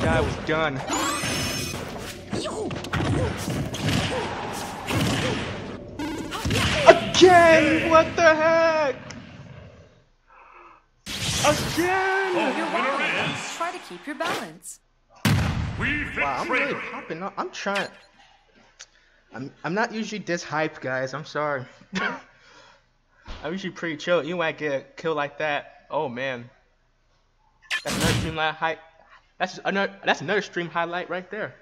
That guy was done. Again! What the heck? Again! Well, you're wild. Try to keep your balance. Wow, I'm really popping up. I'm trying. I'm not usually this hyped, guys. I'm sorry. I'm usually pretty chill. You might get a kill like that. Oh man, that's another stream highlight. That's another stream highlight right there.